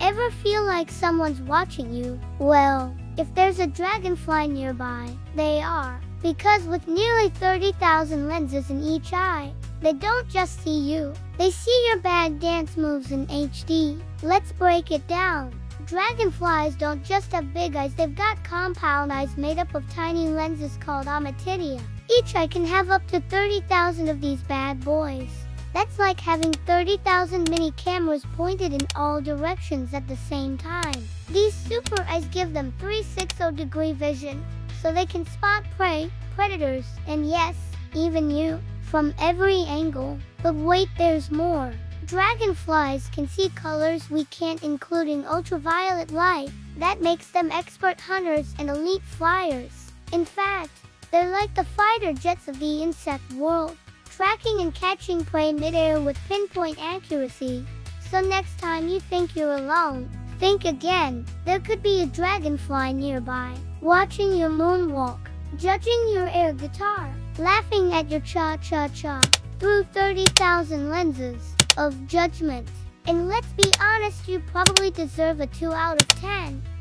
Ever feel like someone's watching you? Well, if there's a dragonfly nearby, they are. Because with nearly 30,000 lenses in each eye, they don't just see you. They see your bad dance moves in HD. Let's break it down. Dragonflies don't just have big eyes, they've got compound eyes made up of tiny lenses called ommatidia. Each eye can have up to 30,000 of these bad boys. That's like having 30,000 mini cameras pointed in all directions at the same time. These super eyes give them 360-degree vision, so they can spot prey, predators, and yes, even you, from every angle. But wait, there's more. Dragonflies can see colors we can't, including ultraviolet light. That makes them expert hunters and elite flyers. In fact, they're like the fighter jets of the insect world, tracking and catching prey midair with pinpoint accuracy. So next time you think you're alone, think again. There could be a dragonfly nearby, watching your moonwalk, judging your air guitar, laughing at your cha-cha-cha, through 30,000 lenses of judgment. And let's be honest, you probably deserve a 2 out of 10.